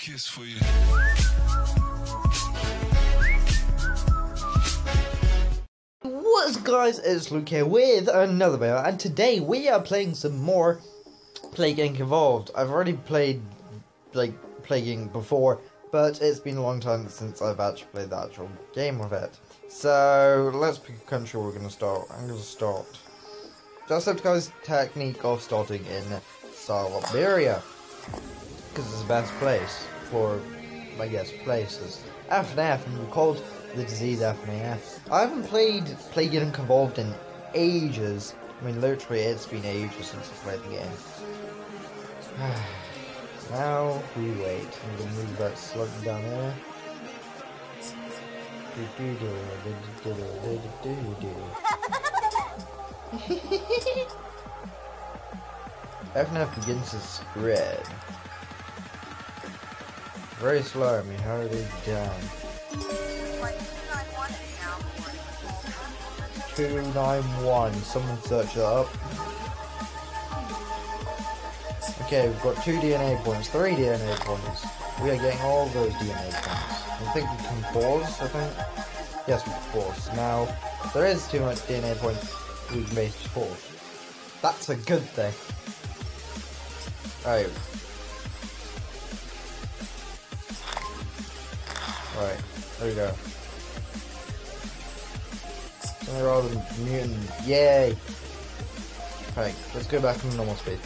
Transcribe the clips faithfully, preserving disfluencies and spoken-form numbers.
kiss for you. What's up, guys? It's Luke here with another video, and today we are playing some more Plague Incorporated. Evolved. I've already played like Plague Incorporated before, but it's been a long time since I've actually played the actual game of it. So let's pick a country we're gonna start. I'm gonna start Jacksepticeye's technique of starting in Siberia, because it's the best place for, I guess, places. F N A F, and we called the disease F N A F. I haven't played Plague Incorporated Evolved in ages. I mean, literally, it's been ages since I played the game. Now we wait. I'm gonna move that slug down there. F N A F begins to spread. Very slow, I mean, how are they done? two nine one, someone search that up. Okay, we've got two D N A points, three D N A points. We are getting all those D N A points. I think we can pause, I think. Yes, we can pause. Now, if there is too much D N A points, we can make it pause. That's a good thing. Alright. Alright, there we go. Something rather than mutant. Yay! Alright, let's go back to normal speed.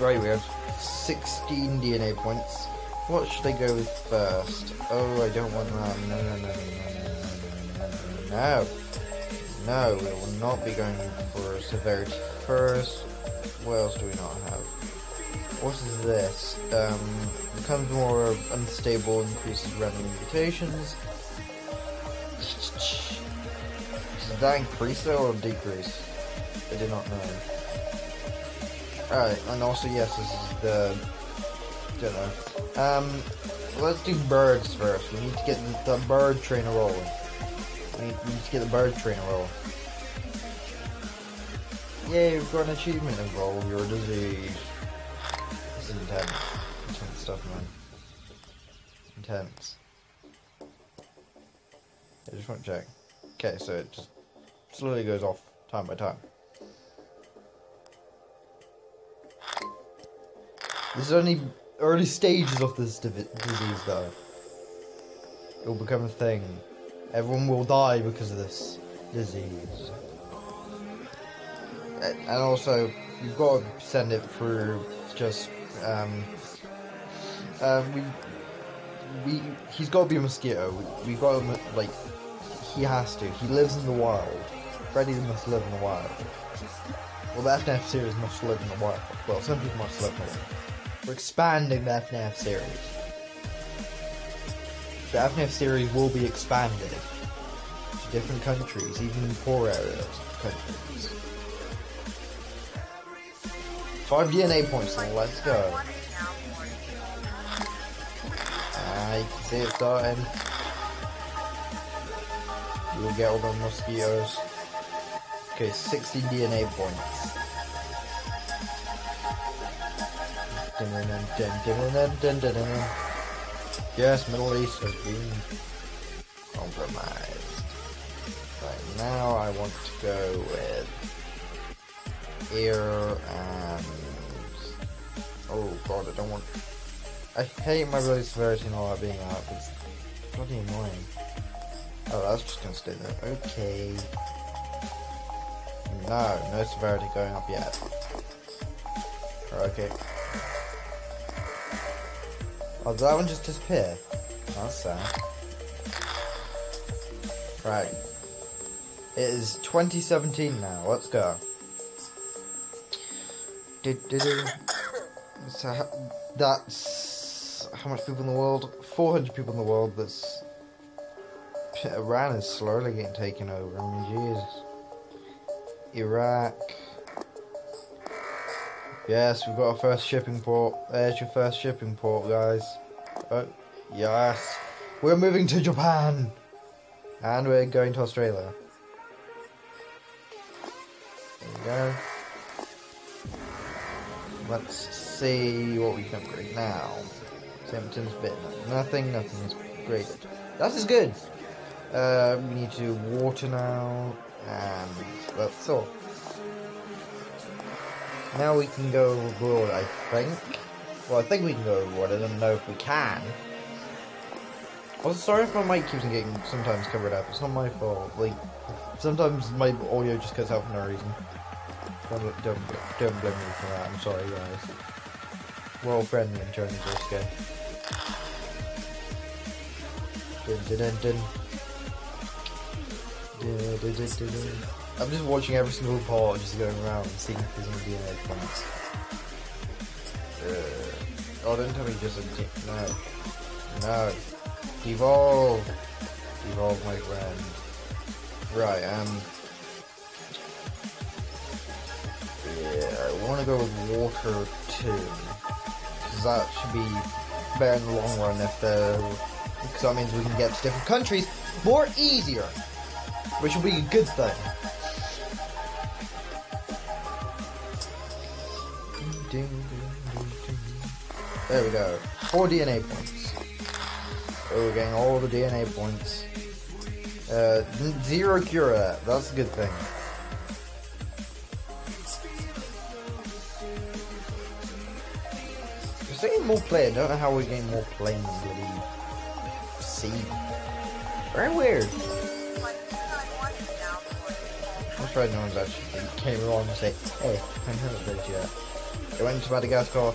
Right, we have sixteen D N A points. What should I go with first? Oh, I don't want that. No, no, no, no, no, no, no, no. No, we will not be going for severity first. What else do we not have? What is this? Um, becomes more unstable, increases random mutations. Does that increase though or decrease? I do not know. Alright, and also yes, this is the, don't know. Um, let's do birds first. We need to get the bird trainer rolling. We need, we need to get the bird trainer rolling. Yay, we've got an achievement. Evolve your disease. This is intense. Intense stuff, man. Intense. I just want to check. Okay, so it just slowly goes off time by time. This is only early stages of this disease, though. It will become a thing. Everyone will die because of this disease. And also, you've got to send it through just, um, um, we, we, he's got to be a mosquito. We've got to, like, he has to. He lives in the wild. Freddy must live in the wild. Well, the F N A F series must live in the wild. Well, some people must live in the wild. We're expanding the F N A F series. The F N A F series will be expanded to different countries, even in poor areas of countries. Five D N A points, and let's go. Ah, you can see it starting. You'll get all the mosquitoes. Okay, sixty D N A points. Yes, Middle East has been compromised. Right, now I want to go with here and... Oh god, I don't want... I hate my really severity and all that being up. It's bloody annoying. Oh, that's just gonna stay there. Okay. No, no severity going up yet. Okay. Oh, did that one just disappear? That's sad. Right. It is twenty seventeen now, let's go. Do, do, do. So, that's... How much people in the world? four hundred people in the world, that's... Iran is slowly getting taken over, I mean, Jesus. Iraq. Yes, we've got our first shipping port. There's your first shipping port, guys. Oh, yes. We're moving to Japan. And we're going to Australia. There we go. Let's see what we can upgrade now. Templeton's bit. Nothing, nothing is graded. That is good. Uh, we need to water now, and that's all. Now we can go abroad, I think. Well, I think we can go abroad. I don't know if we can. Also, sorry if my mic keeps getting sometimes covered up. It's not my fault. Like, sometimes my audio just cuts out for no reason. Don't, don't, don't blame me for that. I'm sorry, guys. We're all friendly and joining this game. Dun, dun, dun, dun. Dun, dun, dun, dun, dun. I'm just watching every single part, just going around and seeing if there's going to be any points. Uh, oh, don't tell me just a tick. No. No. Devolve! Devolve, my friend. Right, um... yeah, I want to go with water too. Because that should be better in the long run if the... because that means we can get to different countries more easier. Which will be a good thing. There we go. Four D N A points. So we're getting all the D N A points. Uh, zero cura. That's a good thing. We're saying more player. I don't know how we're getting more planes. See. Very weird. I'm afraid no one's actually came along and said, hey, I haven't heard yet. They went to Madagascar.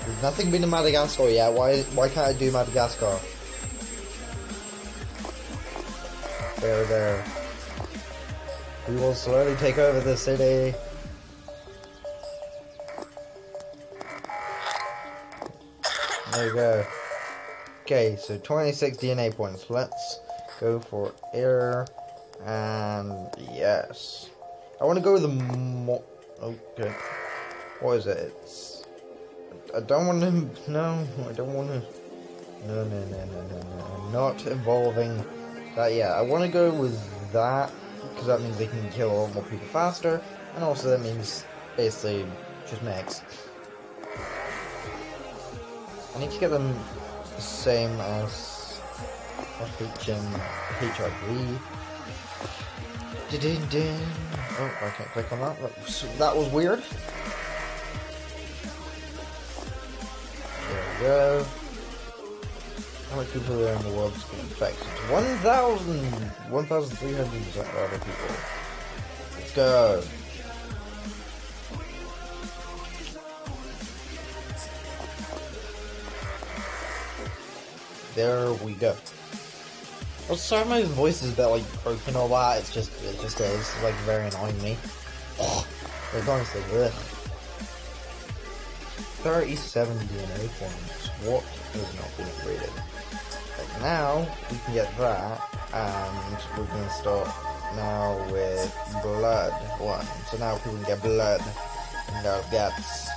There's nothing been in Madagascar yet. Why why can't I do Madagascar? There, there. We will slowly take over the city. There you go. Okay, so twenty-six D N A points. Let's go for air, and yes. I want to go with the mo- okay. What is it? It's, I don't want to, no, I don't want to, no, no, no, no, no, no, I'm not involving that yet. I want to go with that, because that means they can kill a lot more people faster, and also that means basically just mechs. I need to get them the same as F H M H R V. Oh, I can't click on that. That was weird. There we go. How many people there in the world has been infected? one thousand! one thousand three hundred other people. Let's go. There we go. Oh, sorry, my voice is a bit like broken all that. It's just, it just is. It's like very annoying me. Ugh. Like honestly, ugh. thirty-seven D N A points. What is not being graded? But now we can get that, and we can start now with blood one. So now people can get blood, and now that's.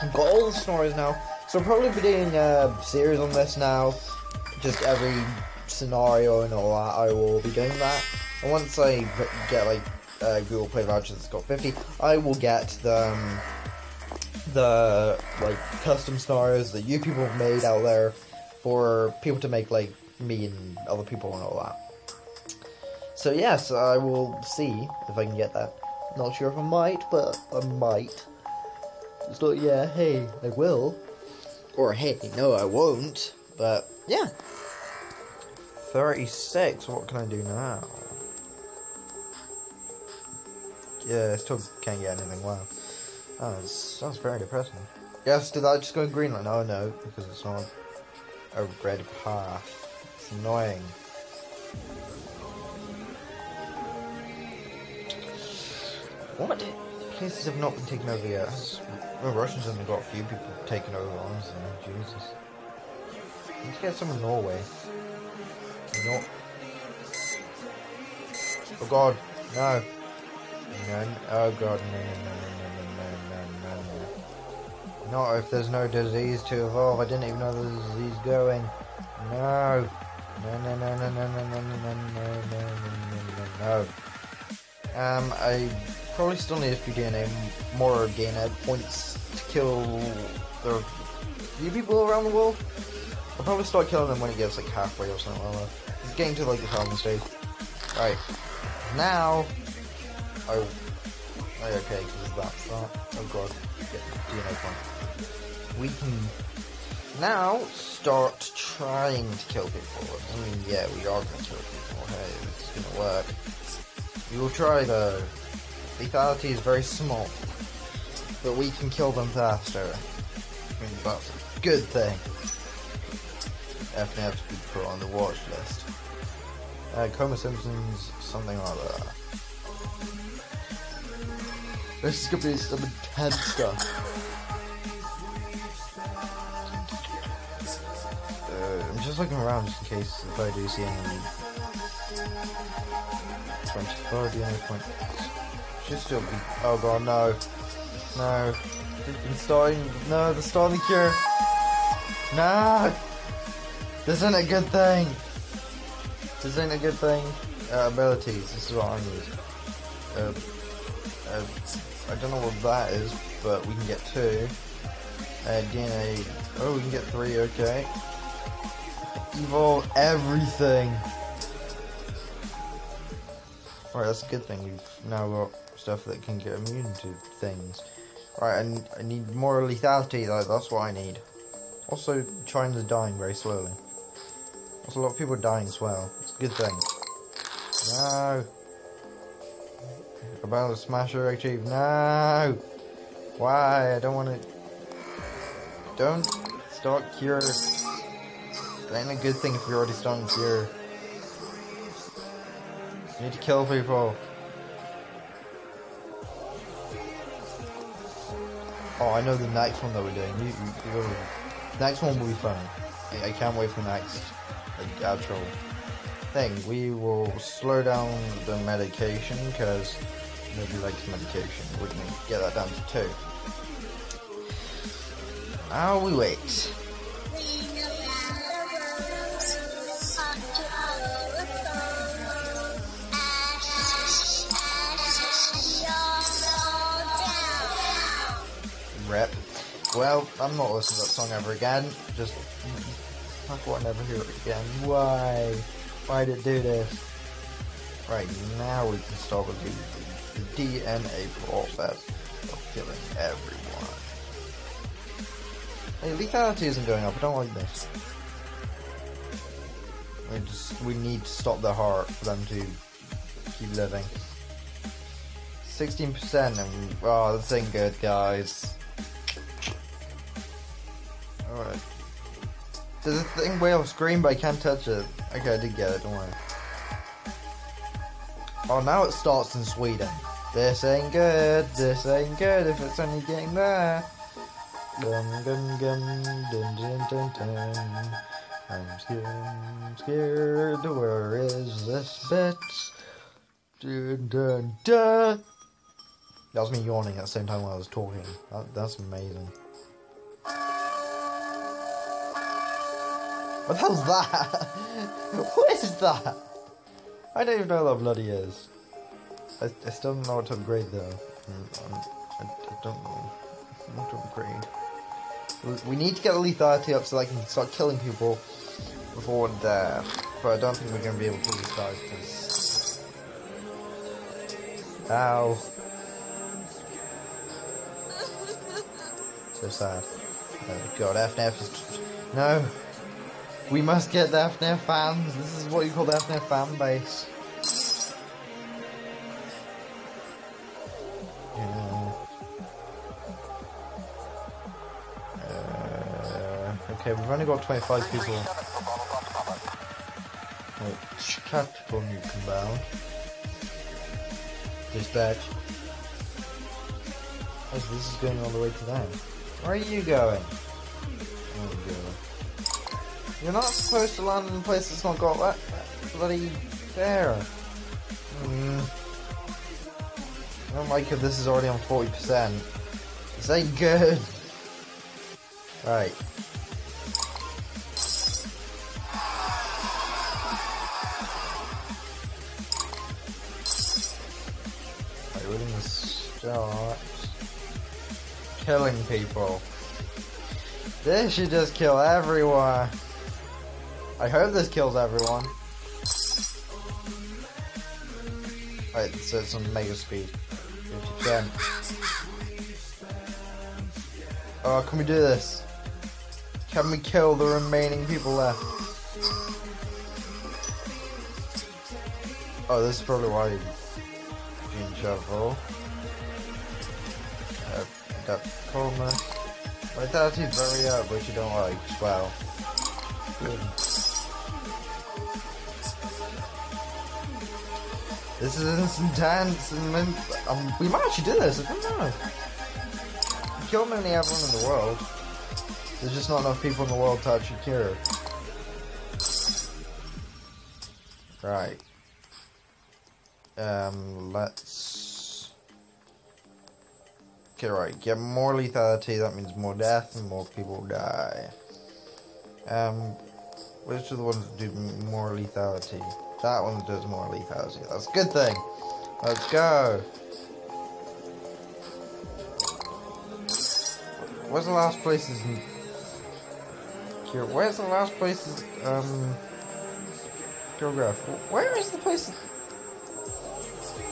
I've got all the stories now, so I'll probably be doing a series on this now. Just every scenario and all that, I will be doing that. And once I get like uh, Google Play voucher that's got fifty, I will get the um, the like custom scenarios that you people have made out there for people to make, like me and other people and all that. So yes, I will see if I can get that. Not sure if I might, but I might. So yeah, hey, I will, or hey, no, I won't. But yeah, thirty-six, what can I do now? Yeah, I still can't get anything, wow. Oh, that sounds very depressing. Yes, did I just go to Greenland? Oh no, because it's not a red path. It's annoying. What places have not been taken over yet? The Russians only got a few people taken over, honestly, Jesus. Let's get some in Norway. No. Oh god, no. No, oh god, no, no, no, no, no, no, no. Not if there's no disease to evolve. I didn't even know there was a disease going. No. No, no, no, no, no, no, no, no, no, no, no, no, no. Um, I probably still need a few D N A, more D N A points to kill the few people around the world. I'll probably start killing them when it gets like halfway or something. I don't know. It's getting to like the common stage. Alright. Now. Oh. Oh, okay, because that's that. Oh god. Get the D N A point. We can now start trying to kill people. I mean, yeah, we are going to kill people. Hey, it's gonna work. We will try though. Lethality is very small, but we can kill them faster. I mean, that's a good thing. F NAF's been put on the watch list. Uh, Coma Simpsons, something like that. This is going to be some intense stuff. Uh, I'm just looking around just in case if I do see any. twenty-four, the only point. Should still be. Oh god, no. No. It's been starting. No, the starting cure. No! This ain't a good thing! This ain't a good thing. Uh, abilities, this is what I need. Uh, uh, I don't know what that is, but we can get two. Uh, D N A, oh we can get three, okay. Evolve everything! Alright, that's a good thing, we've now got stuff that can get immune to things. Alright, I, I need more lethality though, that's what I need. Also, China's dying very slowly. There's a lot of people dying as well. It's a good thing. No! About the smasher achieved. No! Why? I don't want to... Don't start cure. That ain't a good thing if you're already starting cure. You need to kill people. Oh, I know the next one that we're doing. You, you, you, the next one will be fun. I, I can't wait for the next... Like, actual thing. We will slow down the medication because nobody likes medication. We can get that down to two. Now we wait. Rep. Well, I'm not listening to that song ever again. Just. I thought I'd never hear it again. Why? Why did it do this? Right, now we can start with the, the D N A process of killing everyone. Hey, lethality isn't going up, I don't like this. We just, we need to stop their heart for them to keep living. sixteen percent and, oh, this ain't good, guys. Alright. There's a thing way off screen, but I can't touch it. Okay, I did get it, don't worry. Oh, now it starts in Sweden. This ain't good, this ain't good if it's only getting there. Dum dum dum dum dum dum dum. I'm scared, I'm scared. Where is this bit? Dun dun dun. That was me yawning at the same time while I was talking. That, that's amazing. What the hell's that? What is that? I don't even know what that bloody is. I, I still don't know what to upgrade though. I'm, I'm, I, I don't know what to upgrade. We need to get the lethality up so I can start killing people before they're death. But I don't think we're going to be able to do these guys because... Ow. So sad. Oh god, F NAF is... No! We must get the F NAF fans. This is what you call the F NAF fan base. Yeah. Uh, okay, we've only got twenty-five people. Which tactical you can bound. Dispatch. Oh, so this is going all the way to them. Where are you going? Oh, God. You're not supposed to land in a place that's not got that, that bloody there. Mm. I don't like if this is already on forty percent. This ain't good. Right. Right, we're in this. starts killing people. This should just kill everyone. I hope this kills everyone. Alright, so it's on mega speed. fifty percent. Oh, can we do this? Can we kill the remaining people left? Oh, this is probably why you can shuffle. Uh, got coma. Vitality's very up, which you don't like. Wow. Good. This is intense, and then, um, we might actually do this, I don't know. We killed nearly everyone in the world. There's just not enough people in the world to actually cure it. Right. Um, let's... Okay, right, get more lethality, that means more death and more people die. Um, which are the ones that do more lethality? That one does more lethality, that's a good thing. Let's go! Where's the last places in... Where's the last places, um... Geograph? Where is the place...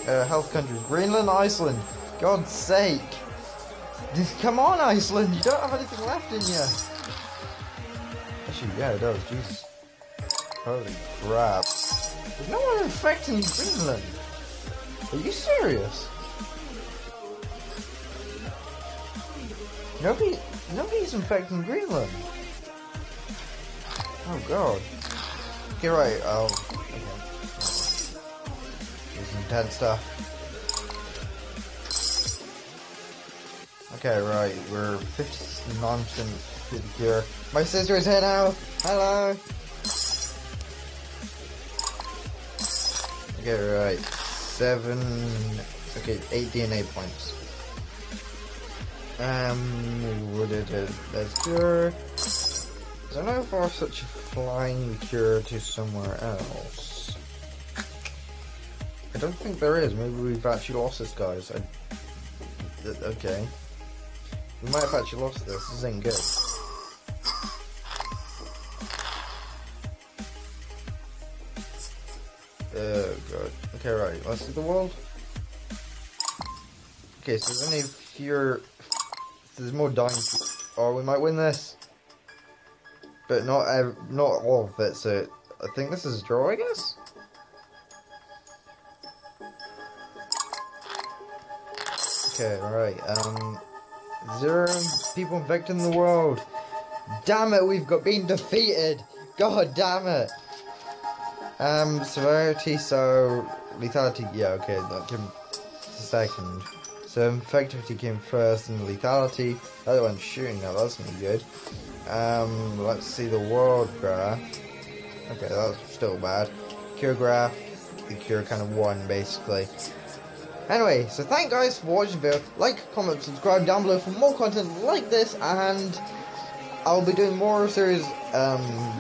Uh, health countries? Greenland, Iceland! God's sake! Come on, Iceland! You don't have anything left in you! Actually, yeah, it does, jeez. Holy crap. There's no one infecting Greenland! Are you serious? Nobody, nobody's infecting Greenland! Oh god. Okay, right, oh. Okay. This is intense stuff. Okay, right, we're fifty-nine percent through the cure. My sister is here now! Hello! Okay, right, seven, okay, eight D N A points. Um, what did it, let's cure. I don't know if I have such a flying cure to somewhere else. I don't think there is, maybe we've actually lost this, guys. I, th okay. We might have actually lost this, this isn't good. Oh god. Okay, right. Let's see the world. Okay, so there's only fewer. There's more dying. Oh, we might win this, but not ev not all of it. So I think this is a draw, I guess. Okay, right. Um, zero people infected in the world. Damn it, we've got been defeated. God damn it. Um, severity, so lethality, yeah, okay, that came second. So infectivity came first and lethality. The other one's shooting now, that's not good. Um, let's see the world graph. Okay, that's still bad. Cure graph, the cure kind of won, basically. Anyway, so thank you guys for watching the video. Like, comment, subscribe down below for more content like this, and I'll be doing more series, um...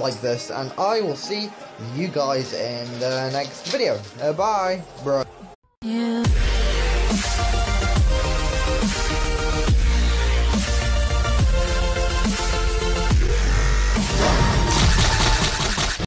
like this, and I will see you guys in the next video. Uh, bye, bro.